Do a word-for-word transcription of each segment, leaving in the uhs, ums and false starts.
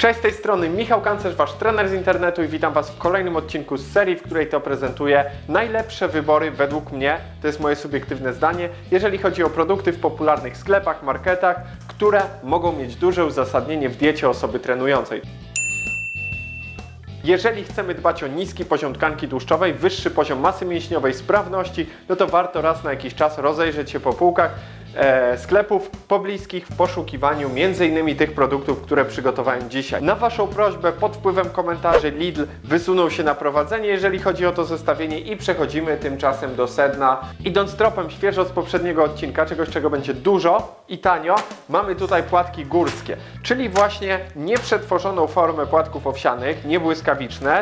Cześć, z tej strony Michał Kanclerz, Wasz trener z internetu, i witam Was w kolejnym odcinku z serii, w której to prezentuję najlepsze wybory według mnie, to jest moje subiektywne zdanie, jeżeli chodzi o produkty w popularnych sklepach, marketach, które mogą mieć duże uzasadnienie w diecie osoby trenującej. Jeżeli chcemy dbać o niski poziom tkanki tłuszczowej, wyższy poziom masy mięśniowej, sprawności, no to warto raz na jakiś czas rozejrzeć się po półkach e, sklepów pobliskich w poszukiwaniu między innymi tych produktów, które przygotowałem dzisiaj. Na Waszą prośbę pod wpływem komentarzy Lidl wysunął się na prowadzenie, jeżeli chodzi o to zestawienie, i przechodzimy tymczasem do sedna. Idąc tropem świeżo z poprzedniego odcinka, czegoś, czego będzie dużo i tanio, mamy tutaj płatki górskie, czyli właśnie nieprzetworzoną formę płatków owsianych, nie błyskawicznych,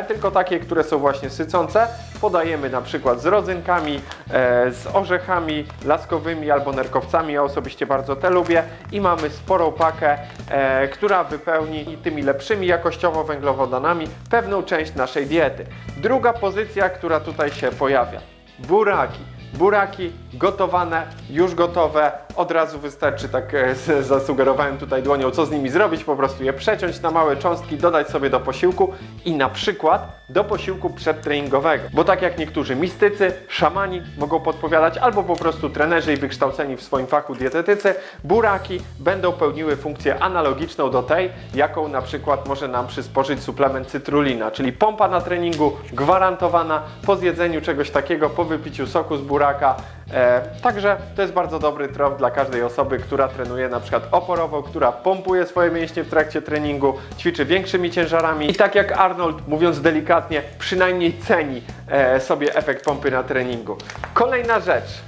tylko takie, które są właśnie sycące, podajemy na przykład z rodzynkami, e, z orzechami laskowymi albo nerkowcami, ja osobiście bardzo te lubię, i mamy sporą pakę, e, która wypełni tymi lepszymi jakościowo węglowodanami pewną część naszej diety. Druga pozycja, która tutaj się pojawia, buraki. Buraki gotowane, już gotowe, od razu wystarczy, tak e, zasugerowałem tutaj dłonią, co z nimi zrobić, po prostu je przeciąć na małe cząstki, dodać sobie do posiłku i na przykład do posiłku przedtreningowego. Bo tak jak niektórzy mistycy, szamani mogą podpowiadać, albo po prostu trenerzy i wykształceni w swoim fachu dietetycy, buraki będą pełniły funkcję analogiczną do tej, jaką na przykład może nam przysporzyć suplement cytrulina, czyli pompa na treningu gwarantowana po zjedzeniu czegoś takiego, po wypiciu soku z buraka. Buraka. E, także to jest bardzo dobry trop dla każdej osoby, która trenuje na przykład oporowo, która pompuje swoje mięśnie w trakcie treningu, ćwiczy większymi ciężarami i tak jak Arnold, mówiąc delikatnie, przynajmniej ceni e, sobie efekt pompy na treningu. Kolejna rzecz.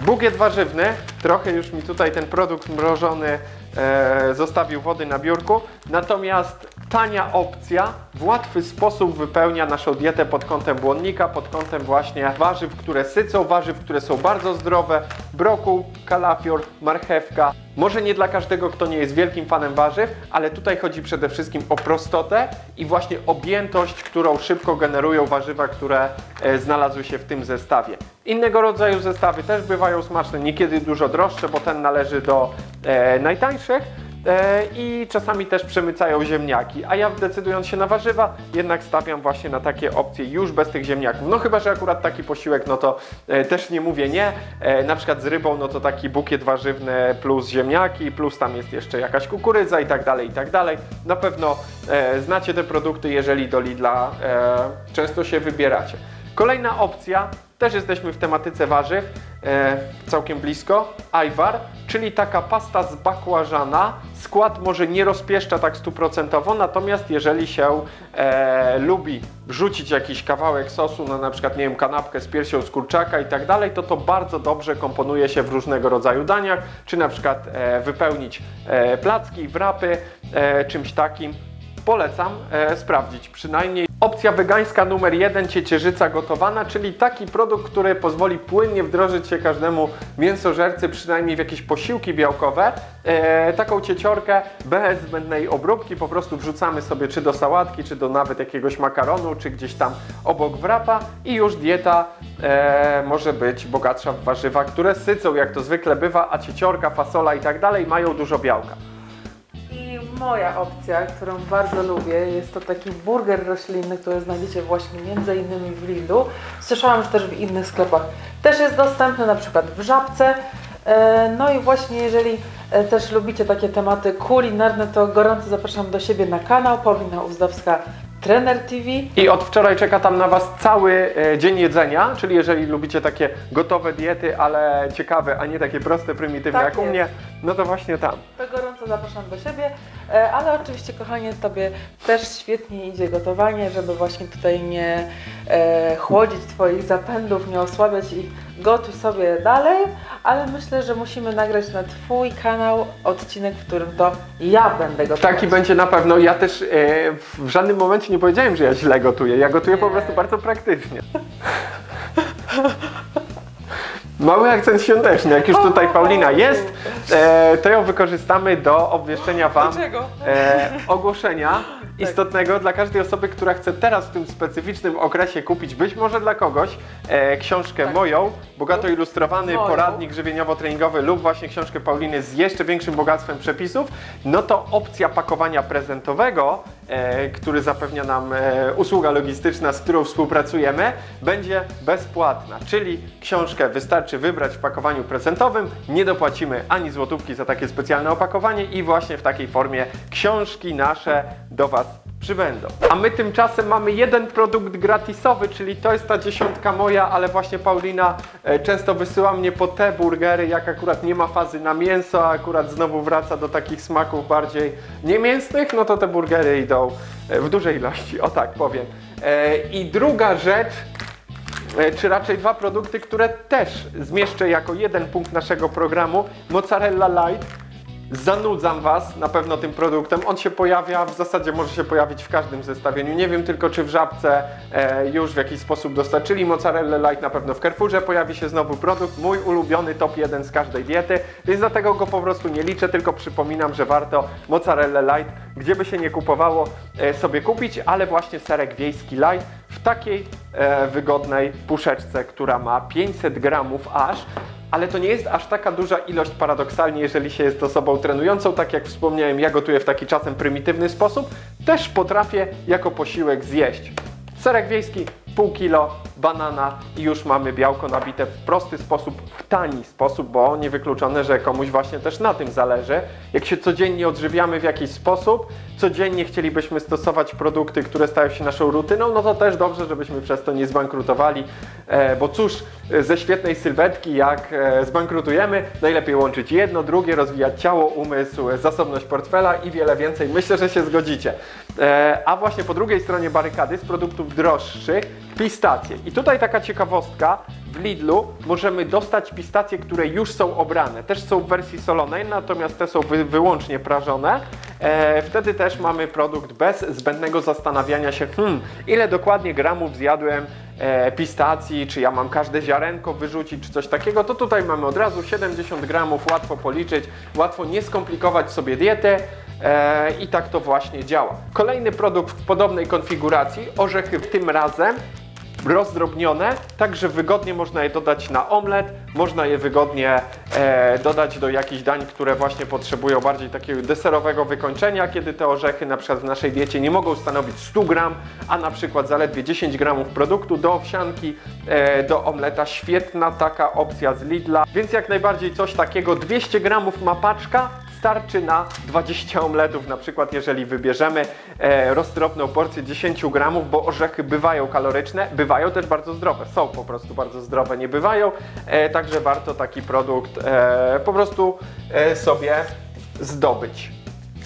Bukiet warzywny. Trochę już mi tutaj ten produkt mrożony e, zostawił wody na biurku, natomiast tania opcja w łatwy sposób wypełnia naszą dietę pod kątem błonnika, pod kątem właśnie warzyw, które sycą, warzyw, które są bardzo zdrowe, brokuł, kalafior, marchewka. Może nie dla każdego, kto nie jest wielkim fanem warzyw, ale tutaj chodzi przede wszystkim o prostotę i właśnie objętość, którą szybko generują warzywa, które e, znalazły się w tym zestawie. Innego rodzaju zestawy też bywają smaczne, niekiedy dużo droższe, bo ten należy do e, najtańszych, e, i czasami też przemycają ziemniaki, a ja, decydując się na warzywa, jednak stawiam właśnie na takie opcje już bez tych ziemniaków. No chyba że akurat taki posiłek, no to e, też nie mówię nie, e, na przykład z rybą, no to taki bukiet warzywny plus ziemniaki, plus tam jest jeszcze jakaś kukurydza i tak dalej, i tak dalej. Na pewno e, znacie te produkty, jeżeli do Lidla e, często się wybieracie. Kolejna opcja, też jesteśmy w tematyce warzyw, e, całkiem blisko, ajwar, czyli taka pasta z bakłażana. Skład może nie rozpieszcza tak stuprocentowo, natomiast jeżeli się e, lubi wrzucić jakiś kawałek sosu na na przykład, nie wiem, kanapkę z piersią z kurczaka i tak dalej, to to bardzo dobrze komponuje się w różnego rodzaju daniach, czy na przykład e, wypełnić e, placki, wrapy e, czymś takim. Polecam e, sprawdzić przynajmniej. Opcja wegańska numer jeden, ciecierzyca gotowana, czyli taki produkt, który pozwoli płynnie wdrożyć się każdemu mięsożercy przynajmniej w jakieś posiłki białkowe. E, taką cieciorkę bez zbędnej obróbki po prostu wrzucamy sobie czy do sałatki, czy do nawet jakiegoś makaronu, czy gdzieś tam obok wrapa, i już dieta e, może być bogatsza w warzywa, które sycą, jak to zwykle bywa, a cieciorka, fasola i tak dalej mają dużo białka. Moja opcja, którą bardzo lubię, jest to taki burger roślinny, który znajdziecie właśnie między innymi w Lidlu. Słyszałam, że też w innych sklepach też jest dostępny, na przykład w Żabce. No i właśnie jeżeli też lubicie takie tematy kulinarne, to gorąco zapraszam do siebie na kanał Powinna Uzdowska Trenner T V. I od wczoraj czeka tam na Was cały e, dzień jedzenia, czyli jeżeli lubicie takie gotowe diety, ale ciekawe, a nie takie proste, prymitywne tak jak jest u mnie, no to właśnie tam. To gorąco zapraszam do siebie, e, ale oczywiście, kochanie, Tobie też świetnie idzie gotowanie, żeby właśnie tutaj nie e, chłodzić Twoich zapędów, nie osłabiać ich, gotuj sobie dalej, ale myślę, że musimy nagrać na Twój kanał odcinek, w którym to ja będę gotować. Taki będzie na pewno, ja też e, w żadnym momencie nie powiedziałem, że ja źle gotuję. Ja gotuję nie. po prostu bardzo praktycznie. Mały akcent świąteczny. Jak już tutaj Paulina jest, e, to ją wykorzystamy do obwieszczenia Wam e, ogłoszenia. istotnego dla każdej osoby, która chce teraz w tym specyficznym okresie kupić być może dla kogoś e, książkę tak. moją, bogato lub ilustrowany moją. poradnik żywieniowo-treningowy lub właśnie książkę Pauliny z jeszcze większym bogactwem przepisów, no to opcja pakowania prezentowego, e, który zapewnia nam e, usługa logistyczna, z którą współpracujemy, będzie bezpłatna, czyli książkę wystarczy wybrać w pakowaniu prezentowym, nie dopłacimy ani złotówki za takie specjalne opakowanie i właśnie w takiej formie książki nasze do Was przybędą. A my tymczasem mamy jeden produkt gratisowy, czyli to jest ta dziesiątka moja, ale właśnie Paulina często wysyła mnie po te burgery, jak akurat nie ma fazy na mięso, a akurat znowu wraca do takich smaków bardziej niemięsnych, no to te burgery idą w dużej ilości, o tak powiem. I druga rzecz, czy raczej dwa produkty, które też zmieszczę jako jeden punkt naszego programu, Mozzarella Light. Zanudzam Was na pewno tym produktem, on się pojawia, w zasadzie może się pojawić w każdym zestawieniu, nie wiem tylko czy w Żabce e, już w jakiś sposób dostarczyli Mozzarella Light, na pewno w Carrefourze pojawi się znowu produkt, mój ulubiony top jeden z każdej diety, więc dlatego go po prostu nie liczę, tylko przypominam, że warto Mozzarella Light, gdzie by się nie kupowało, e, sobie kupić, ale właśnie serek wiejski light w takiej e, wygodnej puszeczce, która ma pięćset gramów aż. Ale to nie jest aż taka duża ilość paradoksalnie, jeżeli się jest osobą trenującą. Tak jak wspomniałem, ja gotuję w taki czasem prymitywny sposób. Też potrafię jako posiłek zjeść. Serek wiejski, pół kilo, banana i już mamy białko nabite w prosty sposób, w tani sposób, bo niewykluczone, że komuś właśnie też na tym zależy. Jak się codziennie odżywiamy w jakiś sposób, codziennie chcielibyśmy stosować produkty, które stają się naszą rutyną, no to też dobrze, żebyśmy przez to nie zbankrutowali, bo cóż, ze świetnej sylwetki jak zbankrutujemy, najlepiej łączyć jedno, drugie, rozwijać ciało, umysł, zasobność portfela i wiele więcej. Myślę, że się zgodzicie. A właśnie po drugiej stronie barykady z produktów droższych pistacje. I tutaj taka ciekawostka, w Lidlu możemy dostać pistacje, które już są obrane. Też są w wersji solonej, natomiast te są wy wyłącznie prażone. E, wtedy też mamy produkt bez zbędnego zastanawiania się, hmm, ile dokładnie gramów zjadłem e, pistacji, czy ja mam każde ziarenko wyrzucić, czy coś takiego. To tutaj mamy od razu siedemdziesiąt gramów, łatwo policzyć, łatwo nie skomplikować sobie diety. I tak to właśnie działa. Kolejny produkt w podobnej konfiguracji, orzechy tym razem rozdrobnione, tak że wygodnie można je dodać na omlet, można je wygodnie e, dodać do jakichś dań, które właśnie potrzebują bardziej takiego deserowego wykończenia, kiedy te orzechy na przykład w naszej diecie nie mogą stanowić stu gram, a na przykład zaledwie dziesięć gramów produktu do owsianki, e, do omleta. Świetna taka opcja z Lidla, więc jak najbardziej coś takiego, dwieście gramów ma paczka, starczy na dwadzieścia omletów, na przykład jeżeli wybierzemy e, roztropną porcję dziesięć gramów, bo orzechy bywają kaloryczne, bywają też bardzo zdrowe, są po prostu bardzo zdrowe, nie bywają, e, także warto taki produkt e, po prostu e, sobie zdobyć.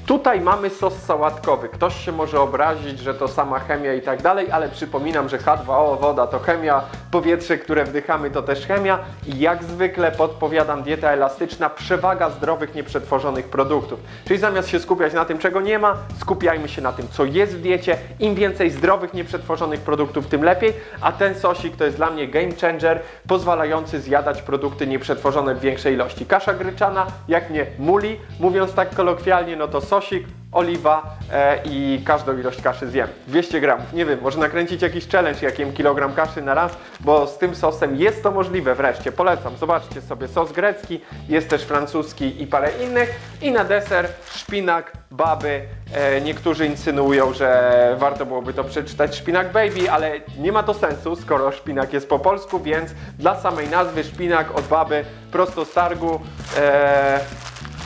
Tutaj mamy sos sałatkowy. Ktoś się może obrazić, że to sama chemia i tak dalej, ale przypominam, że H dwa O, woda to chemia, powietrze, które wdychamy to też chemia i jak zwykle podpowiadam dieta elastyczna, przewaga zdrowych, nieprzetworzonych produktów. Czyli zamiast się skupiać na tym, czego nie ma, skupiajmy się na tym, co jest w diecie. Im więcej zdrowych, nieprzetworzonych produktów, tym lepiej, a ten sosik to jest dla mnie game changer, pozwalający zjadać produkty nieprzetworzone w większej ilości. Kasza gryczana, jak mnie muli, mówiąc tak kolokwialnie, no to sos Sosik, oliwa e, i każdą ilość kaszy zjem. dwieście gramów, nie wiem, może nakręcić jakiś challenge, jak jem kilogram kaszy na raz, bo z tym sosem jest to możliwe wreszcie. Polecam, zobaczcie sobie, sos grecki, jest też francuski i parę innych. I na deser szpinak, baby. E, niektórzy insynuują, że warto byłoby to przeczytać szpinak baby, ale nie ma to sensu, skoro szpinak jest po polsku, więc dla samej nazwy szpinak od baby, prosto z targu. E,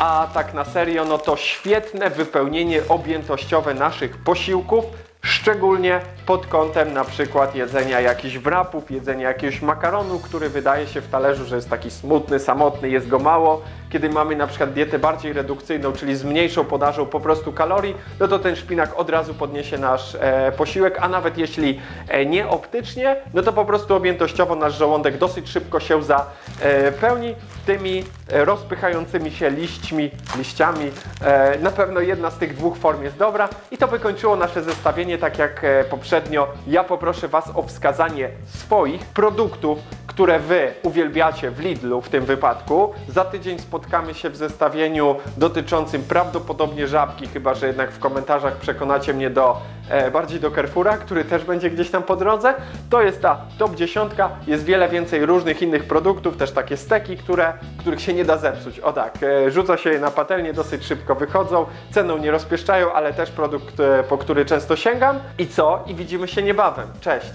A tak na serio, no to świetne wypełnienie objętościowe naszych posiłków, szczególnie pod kątem na przykład jedzenia jakichś wrapów, jedzenia jakiegoś makaronu, który wydaje się w talerzu, że jest taki smutny, samotny, jest go mało. Kiedy mamy na przykład dietę bardziej redukcyjną, czyli z mniejszą podażą po prostu kalorii, no to ten szpinak od razu podniesie nasz e, posiłek, a nawet jeśli e, nie optycznie, no to po prostu objętościowo nasz żołądek dosyć szybko się zapełni tymi e, rozpychającymi się liśćmi, liściami. E, na pewno jedna z tych dwóch form jest dobra i to wykończyło nasze zestawienie, tak jak e, poprzednio. Ja poproszę Was o wskazanie swoich produktów, które Wy uwielbiacie w Lidlu w tym wypadku. Za tydzień spotkamy spotkamy się w zestawieniu dotyczącym prawdopodobnie Żabki, chyba że jednak w komentarzach przekonacie mnie do e, bardziej do Carrefoura, który też będzie gdzieś tam po drodze. To jest ta top dziesięć, jest wiele więcej różnych innych produktów, też takie steki, które, których się nie da zepsuć. O tak, e, rzuca się je na patelnię, dosyć szybko wychodzą, ceną nie rozpieszczają, ale też produkt, e, po który często sięgam. I co? I widzimy się niebawem. Cześć!